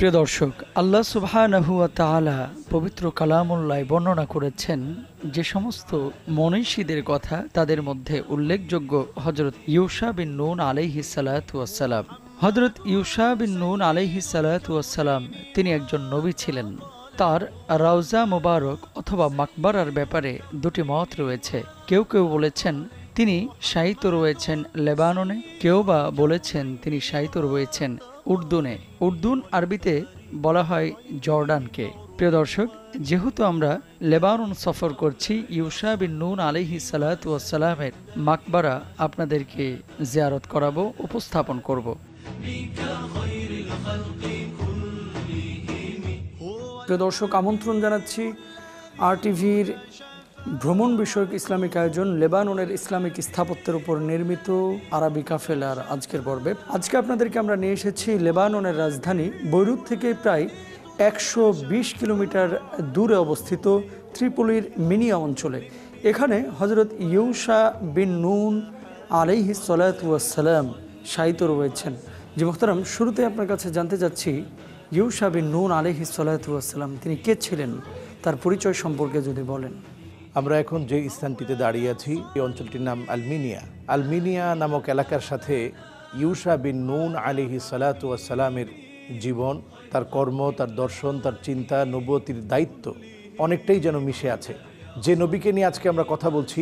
প্রিয় দর্শক, আল্লাহ সুবহানাহু ওয়া তাআলা পবিত্র কালামুল্লাহ বর্ণনা করেছেন যে সমস্ত মনীষীদের কথা তাদের মধ্যে উল্লেখযোগ্য হযরত ইউশা বিন নুন আলাইহিস সালাতু ওয়াস সালাম। হযরত ইউশা বিন নুন আলাইহিস সালাতু ওয়াস সালাম তিনি একজন নবী ছিলেন। তার রাউজা মুবারক অথবা মাকবারার ব্যাপারে দুটি মত রয়েছে। কেউ কেউ বলেছেন তিনি শায়িত রয়েছেন লেবাননে, কেউ বা বলেছেন তিনি শায়িত রয়েছেন উর্দুনে। উর্দুন আরবিতে বলা হয় জর্ডানকে। প্রিয় দর্শক, যেহেতু আমরা লেবানন সফর করছি, ইউশা বিন নুন আলাইহিস সালাতু ওয়াস সালামের মাকবারা আপনাদেরকে জিয়ারত করাবো, উপস্থাপন করব। প্রিয় দর্শক, আমন্ত্রণ জানাচ্ছি আরটিভির ভ্রমণ বিষয়ক ইসলামিক আয়োজন লেবাননের ইসলামিক স্থাপত্যের উপর নির্মিত আরবি কাফেলার আজকের পর্বে। আজকে আপনাদেরকে আমরা নিয়ে এসেছি লেবাননের রাজধানী বৈরুত থেকে প্রায় 120 কিলোমিটার দূরে অবস্থিত ত্রিপোলির মিনিয়া অঞ্চলে। এখানে হযরত ইউশা বিন নুন আলাইহিস সালাতু ওয়াস সালাম শায়িত রয়েছেন। জি মোহতারাম, শুরুতে আপনার কাছে জানতে চাচ্ছি ইউশা বিন নুন আলাইহিস সালাতু ওয়াস সালাম তিনি কে ছিলেন, তার পরিচয় সম্পর্কে যদি বলেন। আমরা এখন যে স্থানটিতে দাঁড়িয়ে আছি এই অঞ্চলটির নাম আলমিনিয়া। আলমিনিয়া নামক এলাকার সাথে ইউশা বিন নুন আলাইহিস সালাতু ওয়াস সালামের জীবন, তার কর্ম, তার দর্শন, তার চিন্তা, নবুয়তের দায়িত্ব অনেকটাই যেন মিশে আছে। যে নবীকে নিয়ে আজকে আমরা কথা বলছি,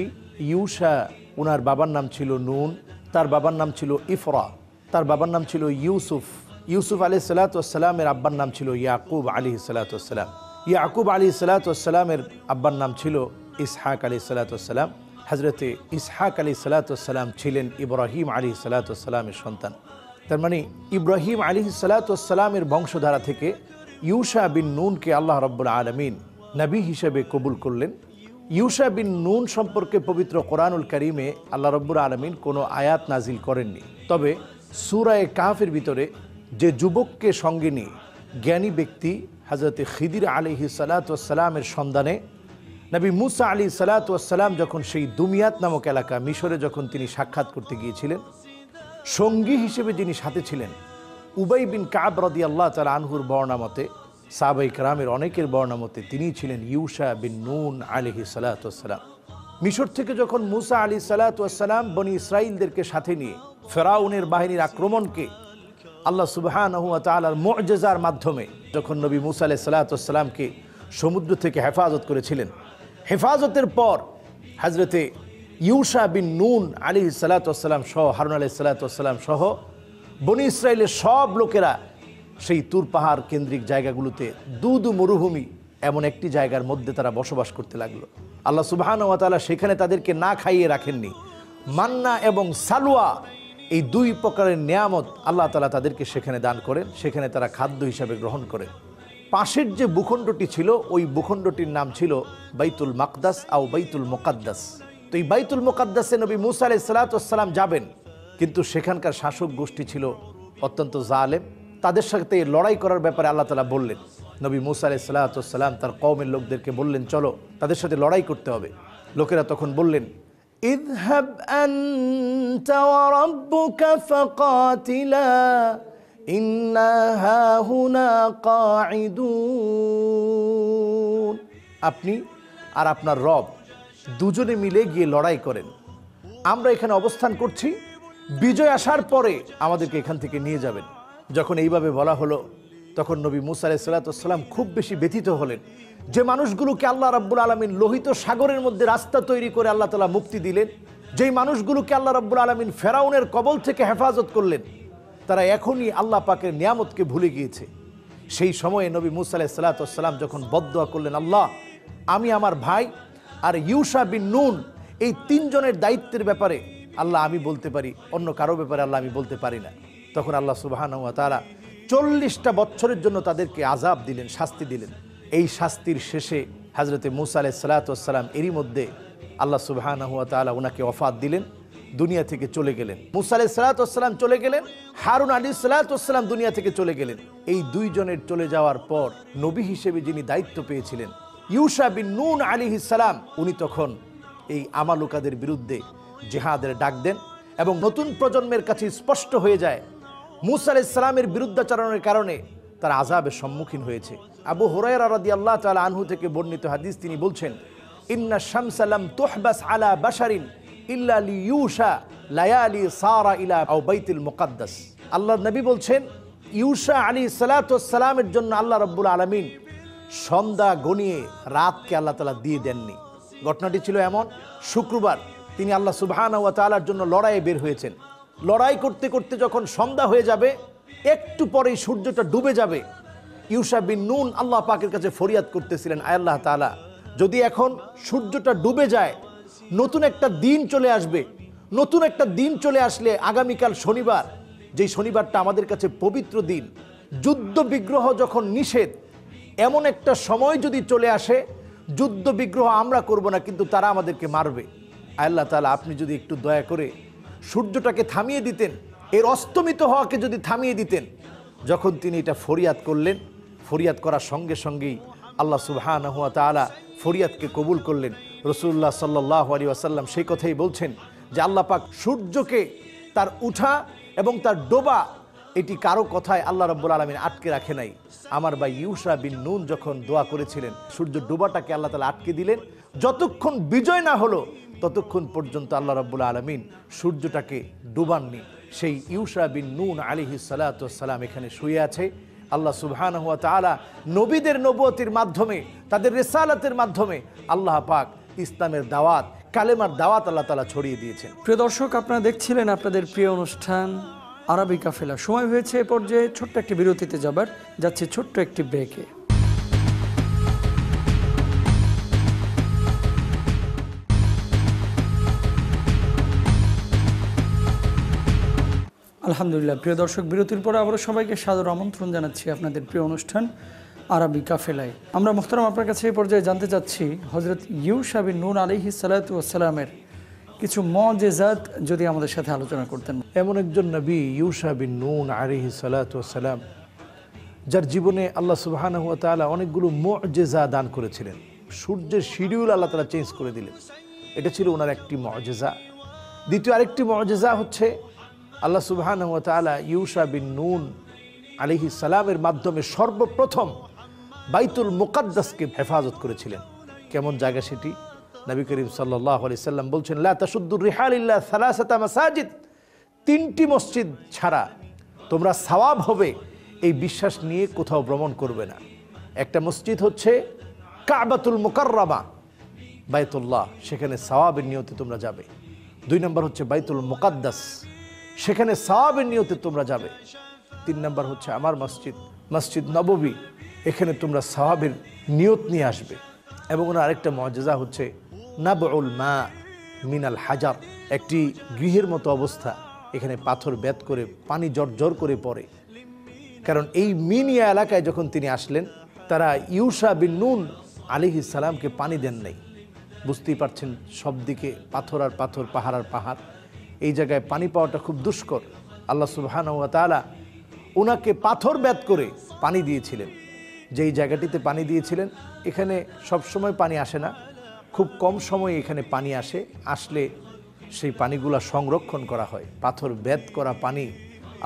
ইউশা, ওনার বাবার নাম ছিল নুন, তার বাবার নাম ছিল ইফরা, তার বাবার নাম ছিল ইউসুফ, ইউসুফ আলাইহিস সালাতু ওয়াস সালামের আব্বার নাম ছিল ইয়াকুব আলাইহিস সালাতু ওয়াস সালাম, ইয়াকুব আলাইহিস সালাতু ওয়াস সালামের আব্বার নাম ছিল ইসহাক আলাইহিস সালাতু ওয়াস সালাম। হযরতে ইসহাক আলাইহিস সালাতু ওয়াস সালাম ছিলেন ইব্রাহিম আলাইহিস সালাতু ওয়াস সালামের সন্তান। তার মানে ইব্রাহিম আলাইহিস সালাতু ওয়াস সালামের বংশধারা থেকে ইউশা বিন নুনকে আল্লাহ রাব্বুল আলামিন নবী হিসেবে কবুল করলেন। ইউশা বিন নুন সম্পর্কে পবিত্র কোরআনুল কারীমে আল্লাহ রাব্বুল আলামিন কোনো আয়াত নাজিল করেননি, তবে সূরা কাহফের ভিতরে যে যুবককে সঙ্গে নিয়ে জ্ঞানী ব্যক্তি হযরতে খিদির আলাইহিস সালাতু ওয়াস সালামের সন্ধানে নবী মুসা আলাইহিস সালাতু ওয়াস সালাম যখন সেই দুমিয়াত নামক এলাকা মিশরে যখন তিনি সাক্ষাৎ করতে গিয়েছিলেন, সঙ্গী হিসেবে যিনি সাথে ছিলেন উবাই বিন কাব রাদিয়াল্লাহু তাআলা আনহুর বর্ণনামতে, সাহাবায়ে কেরামের অনেকের বর্ণনামতে তিনি ছিলেন ইউশা বিন নুন আলাইহিস সালাতু ওয়াস সালাম। মিশর থেকে যখন মুসা আলাইহিস সালাতু ওয়াস সালাম বনি ইসরাঈলদেরকে সাথে নিয়ে ফেরাউনের বাহিনীর আক্রমণকে আল্লাহ সুবহানাহু ওয়া তাআলার মুজিজার মাধ্যমে যখন নবী মুসা আলাইহিস সালাতু ওয়াস সালামকে সমুদ্র থেকে হেফাজত করেছিলেন, হেফাজতের পর হযরতে ইউশা বিন নুন আলাইহিস সালাতু ওয়াস সালাম সহ হারুন আলাইহিস সালাতু ওয়াস সালাম সহ বনি ইসরাঈলের সব লোকেরা সেই তুর পাহাড় কেন্দ্রিক জায়গাগুলোতে দুদু মরুভূমি এমন একটি জায়গার মধ্যে তারা বসবাস করতে লাগলো। আল্লাহ সুবহানাহু ওয়া তাআলা সেখানে তাদেরকে না খাইয়ে রাখেননি, মান্না এবং সালওয়া এই দুই প্রকারের নিয়ামত আল্লাহ তাআলা তাদেরকে সেখানে দান করেন, সেখানে তারা খাদ্য হিসাবে গ্রহণ করেন। পাশের যে ভূখণ্ডটি ছিল ওই ভূখণ্ডটির নাম ছিল বাইতুল মাকদাস আও বাইতুল মুকাদ্দাস। তো এই বাইতুল মুকাদ্দাসে নবী মুসা আলাইহিস সালাতু ওয়াস সালাম যাবেন, কিন্তু সেখানকার শাসক গোষ্ঠী ছিল অত্যন্ত জালেম, তাদের সাথে লড়াই করার ব্যাপারে আল্লাহ তাআলা বললেন, নবী মুসা আলাইহিস সালাতু ওয়াস সালাম তার কওমের লোকদেরকে বললেন চলো তাদের সাথে লড়াই করতে হবে। লোকেরা তখন বললেন ইযহাব আনতা ওয়া রাব্বুকা ফাকাতিলা ইন্না হাহুনা কাঈদুন, আপনি আর আপনার রব দুজনে মিলে গিয়ে লড়াই করেন, আমরা এখানে অবস্থান করছি, বিজয় আসার পরে আমাদেরকে এখান থেকে নিয়ে যাবেন। যখন এইভাবে বলা হলো তখন নবী মুসা আলাইহিস সালাতু ওয়াস সালাম খুব বেশি ব্যথিত হলেন। যে মানুষগুলোকে আল্লাহ রাব্বুল আলামিন লোহিত সাগরের মধ্যে রাস্তা তৈরি করে আল্লাহ তাআলা মুক্তি দিলেন, যেই মানুষগুলোকে আল্লাহ রাব্বুল আলামিন ফেরাউনের কবল থেকে হেফাজত করলেন, তারা এখনই আল্লাহ পাকের নিয়ামতকে ভুলে গিয়েছে। সেই সময়ে নবী মুসা আলাইহিস সালাতু ওয়াস সালাম যখন বদদোয়া করলেন, আল্লাহ আমি আমার ভাই আর ইউশা বিন নুন এই তিনজনের দায়িত্বের ব্যাপারে আল্লাহ আমি বলতে পারি, অন্য কারো ব্যাপারে আল্লাহ আমি বলতে পারি না, তখন আল্লাহ সুবহানাহু ওয়া তাআলা 40টা বছরের জন্য তাদেরকে আযাব দিলেন, শাস্তি দিলেন। এই শাস্তির শেষে হযরতে মুসা আলাইহিস সালাতু ওয়াস সালাম এরই মধ্যে আল্লাহ সুবহানাহু ওয়া তাআলা ওনাকে ওয়াফাত দিলেন, দুনিয়া থেকে চলে গেলেন। মুসা আলাইহিস সালাতু ওয়াস সালাম চলে গেলেন, হারুন আলাইহিস সালাতু ওয়াস সালাম দুনিয়া থেকে চলে গেলেন। এই দুইজনের চলে যাওয়ার পর নবী হিসেবে যিনি দায়িত্ব পেয়েছিলেন ইউশা বিন নুন আলাইহিস সালাম, উনি তখন এই আমালুকাদের বিরুদ্ধে জিহাদের ডাক দেন এবং নতুন প্রজন্মের কাছে স্পষ্ট হয়ে যায় মুসা আলাইহিস সালামের বিরুদ্ধাচরণের কারণে তার আযাবের সম্মুখীন হয়েছে। আবু হুরায়রা রাদিয়াল্লাহু তাআলা আনহু থেকে বর্ণিত হাদিস, তিনি বলছেন, ইন্না শামসা লাম তুহবাস আলা বাশারিন ইল্লা লিয়ুশা লায়ালি সারা ইলা বাইতুল মুকদ্দাস। আল্লাহর নবী বলছেন, ইউশা আলাইহিস সালাতু ওয়াস সালামের জন্য আল্লাহ রাব্বুল আলামিন সন্ধ্যা গণিয়ে রাতকে আল্লাহ তাআলা দিয়ে দেননি। ঘটনাটি ছিল এমন, শুক্রবার তিনি আল্লাহ সুবহানাহু ওয়া তাআলার জন্য লড়াইয়ে বের হয়েছেন। লড়াই করতে করতে যখন সন্ধ্যা হয়ে যাবে, একটু পরেই সূর্যটা ডুবে যাবে, ইউসা বিন নুন আল্লাহ পাকের কাছে ফরিয়াদ করতেছিলেন, আয় আল্লাহ তাআলা, যদি এখন সূর্যটা ডুবে যায় নতুন একটা দিন চলে আসবে, নতুন একটা দিন চলে আসলে আগামীকাল শনিবার, যেই শনিবারটা আমাদের কাছে পবিত্র দিন, যুদ্ধ বিগ্রহ যখন নিষেধ, এমন একটা সময় যদি চলে আসে যুদ্ধ বিগ্রহ আমরা করব না কিন্তু তারা আমাদেরকে মারবে, আয় আল্লাহ তাআলা আপনি যদি একটু দয়া করে সূর্যটাকে থামিয়ে দিতেন, এর অস্তমিত হওয়াকে যদি থামিয়ে দিতেন। যখন তিনি এটা ফরিয়াদ করলেন, ফরিয়াদ করার সঙ্গে সঙ্গেই আল্লাহ সুবহানাহু ওয়া তাআলা ফরিয়াদকে কবুল করলেন। রাসূলুল্লাহ সাল্লাল্লাহু আলাইহি ওয়াসাল্লাম সেই কথাই বলছেন যে আল্লাহ পাক সূর্যকে তার উঠা এবং তার ডোবা এটি কারো কথায় আল্লাহ রাব্বুল আলামিন আটকে রাখে নাই। আমার ভাই ইউসা বিন নুন যখন দোয়া করেছিলেন, সূর্য ডোবাটাকে আল্লাহ তাআলা আটকে দিলেন, যতক্ষণ বিজয় না হলো ততক্ষণ পর্যন্ত আল্লাহ রাব্বুল আলামিন সূর্যটাকে ডুবাননি। সেই ইউসা বিন নুন আলাইহিস সালাতু ওয়াস সালাম এখানে শুয়ে আছে। আল্লাহ সুবহানাহু ওয়া তাআলা নবীদের নবুয়তের মাধ্যমে, তাদের রিসালাতের মাধ্যমে আল্লাহ পাক ইসলামের দাওয়াত, কালেমার দাওয়াত আল্লাহ তাআলা ছড়িয়ে দিয়েছেন। প্রিয় দর্শক, আপনারা দেখছিলেন আপনাদের প্রিয় অনুষ্ঠান আরবি কাফেলা। সময় হয়েছে এ পর্যায়ে ছোট্ট একটি বিরতিতে যাবার, যাচ্ছে ছোট্ট একটি ব্রেকে। আলহামদুলিল্লাহ। প্রিয় দর্শক, বিরতির পরে আবারও সবাইকে সাদর আমন্ত্রণ জানাচ্ছি আপনাদের প্রিয় অনুষ্ঠান আরবি কাফেলায়। আমরা মোহতারাম আপনার কাছে এই পর্যায়ে জানতে চাচ্ছি, হজরত ইউসা বিন নুন আলাইহিস সালাতু ওয়াস সালামের কিছু মুজিজাত যদি আমাদের সাথে আলোচনা করতেন। এমন একজন নবী ইউসা বিন নুন আলাইহিস সালাতু ওয়াস সালাম, যার জীবনে আল্লাহ সুবহানাহু ওয়া তাআলা অনেকগুলো মুজিজা দান করেছিলেন। সূর্যের শিডিউল আল্লাহ তাআলা চেঞ্জ করে দিলেন, এটা ছিল ওনার একটি মুজিজা। দ্বিতীয় আরেকটি মুজিজা হচ্ছে আল্লাহ সুবহানাহু ওয়া তাআলা ইউসা বিন নুন আলাইহিস সালামের মাধ্যমে সর্বপ্রথম বাইতুল মুকদ্দাসকে হেফাজত করেছিলেন। কেমন জায়গা সেটি? নবী করিম সাল্লাল্লাহু আলাইহি সাল্লাম বলছেন, লা তাশুদ্দু রিহাল ইল্লা সালাসাতা মাসাজিদ, তিনটি মসজিদ ছাড়া তোমরা সওয়াব হবে এই বিশ্বাস নিয়ে কোথাও ভ্রমণ করবে না। একটা মসজিদ হচ্ছে কাবাতুল মুকাররাবা, বাইতুল্লাহ, সেখানে সওয়াবের নিয়তে তোমরা যাবে। দুই নম্বর হচ্ছে বাইতুল মুকদ্দাস, সেখানে সওয়াবের নিয়তে তোমরা যাবে। তিন নম্বর হচ্ছে আমার মসজিদ, মসজিদ নববী, এখানে তোমরা সওয়াবের নিয়ত নিয়ে আসবে। এবং ওনার আরেকটা মুজিজা হচ্ছে নাবউল মা মিনাল হাজার, একটি গৃহের মতো অবস্থা, এখানে পাথর বেদ করে পানি জর্জর করে পড়ে। কারণ এই মিনিয়া এলাকায় যখন তিনি আসলেন, তারা ইউসা বিন নুন আলাইহিস সালামকে পানি দেন নাই। বুঝতেই পারছেন, সব দিকে পাথর আর পাথর, পাহাড় আর পাহাড়, এই জায়গায় পানি পাওয়াটা খুব দুষ্কর। আল্লাহ সুবহানাহু ওয়া তাআলা ওনাকে পাথর বেদ করে পানি দিয়েছিলেন। যেই জায়গাটিতে পানি দিয়েছিলেন, এখানে সবসময় পানি আসে না, খুব কম সময়ে এখানে পানি আসে, আসলে সেই পানিগুলা সংরক্ষণ করা হয়। পাথর বেদ করা পানি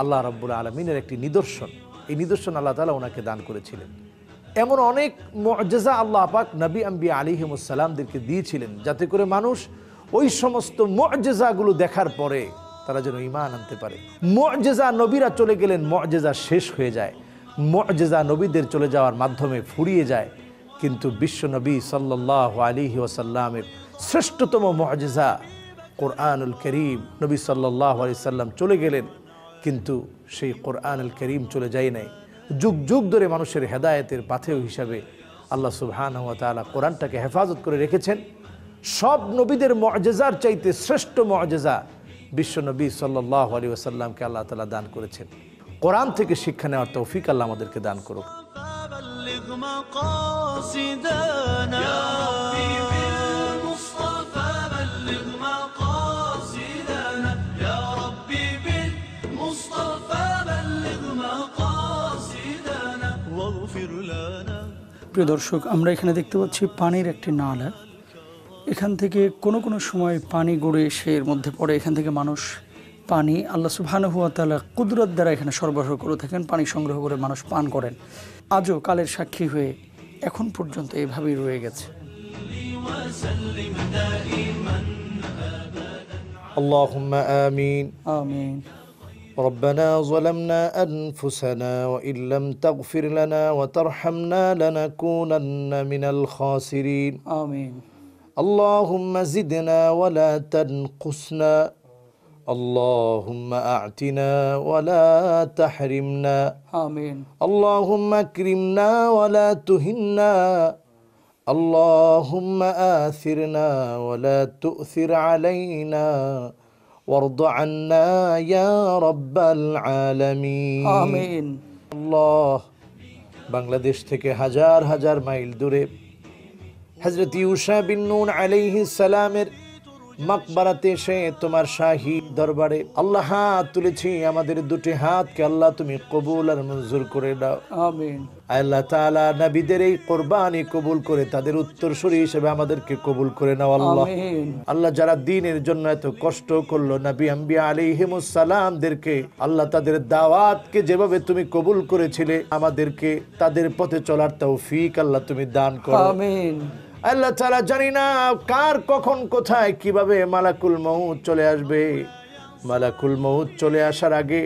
আল্লাহ রাব্বুল আলামিনের একটি নিদর্শন, এই নিদর্শন আল্লাহ তাআলা ওনাকে দান করেছিলেন। এমন অনেক মুজিজা আল্লাহ পাক নবী আম্বিয়া আলাইহিস সালামদেরকে দিয়েছিলেন, যাতে করে মানুষ ওই সমস্ত মুজিজাগুলো দেখার পরে তারা যেন ঈমান আনতে পারে। মুজিজা নবীরা চলে গেলেন, মুজিজা শেষ হয়ে যায়, মুজিজা নবীদের চলে যাওয়ার মাধ্যমে ফুরিয়ে যায়, কিন্তু বিশ্বনবী সাল্লাল্লাহু আলাইহি ওয়াসাল্লামের শ্রেষ্ঠতম মুজিজা কুরআনুল কারীম, নবী সাল্লাল্লাহু আলাইহি সাল্লাম চলে গেলেন কিন্তু সেই কুরআনুল কারীম চলে যায় নাই। যুগ যুগ ধরে মানুষের হেদায়েতের পাথেয় হিসাবে আল্লাহ সুবহানাহু ওয়া তাআলা কুরআনটাকে হেফাজত করে রেখেছেন। সব নবীদের মুজিজার চাইতে শ্রেষ্ঠ মুজিজা বিশ্বনবী সাল্লাল্লাহু আলাইহি ওয়াসাল্লামকে আল্লাহ তাআলা দান করেছেন। কোরআন থেকে শিক্ষা নেওয়ার তৌফিক আল্লাহ আমাদেরকে দান করুক। প্রিয় দর্শক, আমরা এখানে দেখতে পাচ্ছি পানির একটি নালা, এখান থেকে কোনো সময় পানি গড়ে এসে এর মধ্যে পড়ে, এখান থেকে মানুষ পানি আল্লাহ সুবহানাহু ওয়া তাআলা কুদরত দ্বারা এখানে সরবরাহ করে থাকেন, পানি সংগ্রহ করে মানুষ পান করেন। আজও কালের সাক্ষী হয়ে এখন পর্যন্ত এভাবেই রয়ে গেছে। اللهم آمين آمين ربنا ظلمنا أنفسنا وإن لم تغفر لنا وترحمنا لنكونن من الخاسرين آمين اللهم زدنا ولا تنقصنا اللهم أعطنا ولا تحرمنا آمين اللهم أكرمنا ولا تهنا اللهم آثرنا ولا تؤثر علينا وارض عنا يا رب العالمين آمين الله বাংলাদেশ থেকে হাজার হাজার মাইল দূরে হযরত ইউশা বিন নুন আলাইহিস সালামের মাকবারাতে এসে তোমার শাহী দরবারে আল্লাহ হাত তুলেছি, আমাদের দুটি হাতকে আল্লাহ তুমি কবুল আর মঞ্জুর করে দাও। আমিন। আল্লাহ তাআলা নবীদের এই কুরবানি কবুল করে তাদের উত্তরসূরি হিসেবে আমাদেরকে কবুল করে নাও আল্লাহ। আমিন। আল্লাহ যারা দ্বীনের জন্য এত কষ্ট করলো নবী আম্বিয়া আলাইহিমুস সালামদেরকে আল্লাহ তাদের দাওয়াতকে যেভাবে তুমি কবুল করেছিলে আমাদেরকে তাদের পথে চলার তৌফিক আল্লাহ তুমি দান করো। আমিন। আল্লাহ তাআলা জানি না কার কখন কোথায় কিভাবে মালাকুল মউত চলে আসবে, মালাকুল মউত চলে আসার আগে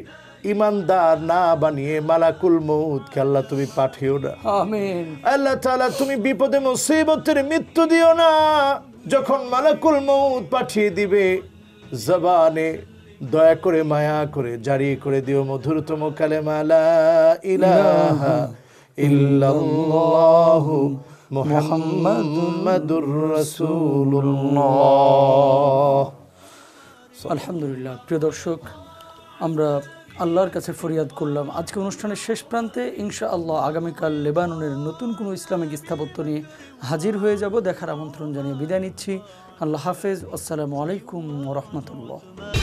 ইমানদার না বানিয়ে মালাকুল মউতকে আল্লাহ তুমি পাঠিও না। আমিন। আল্লাহ তাআলা তুমি বিপদে মুসিবতের মৃত্যু দিও না, যখন মালাকুল মউত পাঠিয়ে দিবে জবানে দয়া করে মায়া করে জারি করে দিও মধুরতম কালেমা লা ইলাহা ইল্লাল্লাহ মুহাম্মাদুর রাসূলুল্লাহ। আলহামদুলিল্লাহ। প্রিয় দর্শক, আমরা আল্লাহর কাছে ফরিয়াদ করলাম। আজকে অনুষ্ঠানের শেষ প্রান্তে ইনশাআল্লাহ আগামীকাল লেবাননের নতুন কোনো ইসলামিক স্থাপত্য নিয়ে হাজির হয়ে যাব। দেখার আমন্ত্রণ জানিয়ে বিদায় নিচ্ছি। আল্লাহ হাফেজ। আসসালামু আলাইকুম ওয়া রাহমাতুল্লাহ।